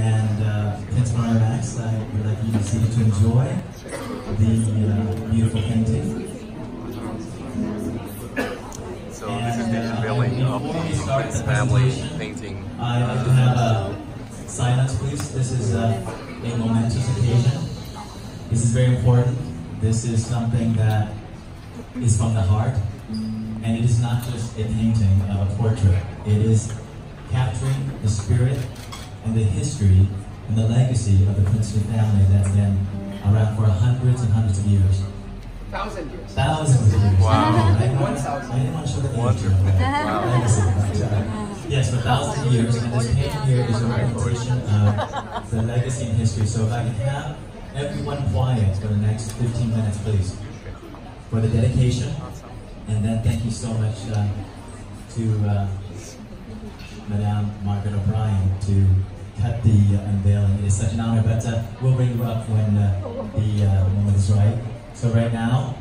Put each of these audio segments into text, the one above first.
And Prince Mario Max, I would like you to see to enjoy the beautiful painting. So this is the unveiling of the Prince family painting. If you have a silence, please. This is a momentous occasion. This is very important. This is something that is from the heart, and it is not just a painting of a portrait. It is capturing the spirit and the history and the legacy of the Princeton family that's been around for hundreds and hundreds of years. Thousands of years. Thousands of years. Wow. I didn't want to show the picture. Right? Yes, for thousands of years. And this painting here is a representation of the legacy and history. So if I can have everyone quiet for the next 15 minutes, please, for the dedication. And then thank you so much to Madame Margaret O'Brien to cut the unveiling. It is such an honor, but we'll bring you up when the moment is right. So right now,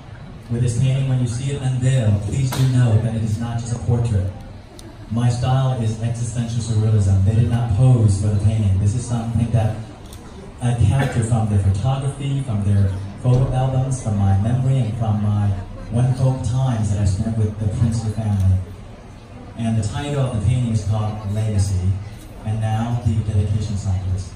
with this painting, when you see it unveiled, please do know that it is not just a portrait. My style is existential surrealism. They did not pose for the painting. This is something that I capture from their photography, from their photo albums, from my memory, and from my wonderful times that I spent with the Princeton family. And the title of the painting is called Legacy. And now the dedication song, please.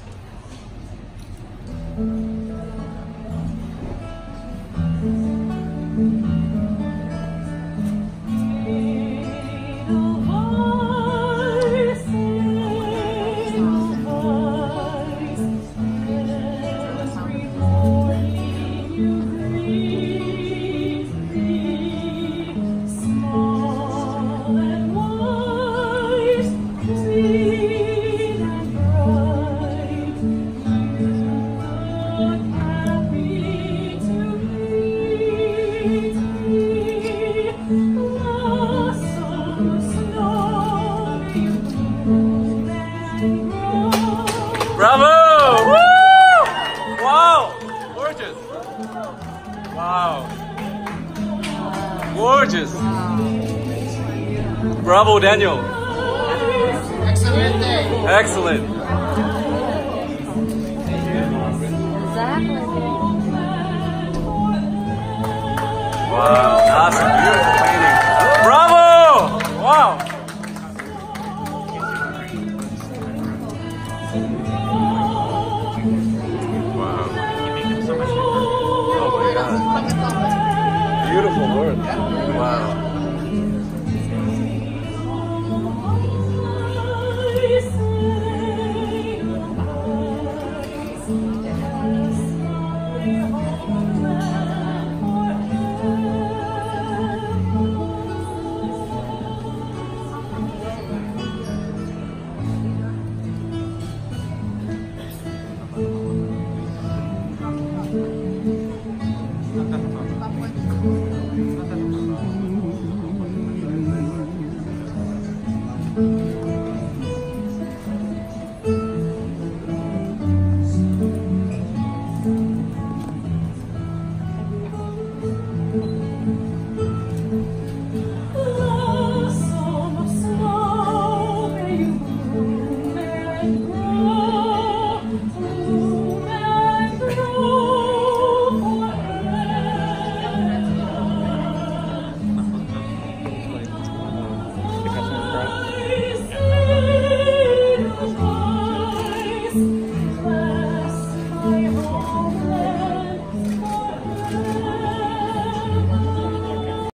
Bravo! Woo! Wow! Gorgeous! Wow! Gorgeous! Bravo, Daniel! Excellent day! Excellent! Wow, that's a beautiful painting! Bravo! Wow! Beautiful work. Wow. Oh,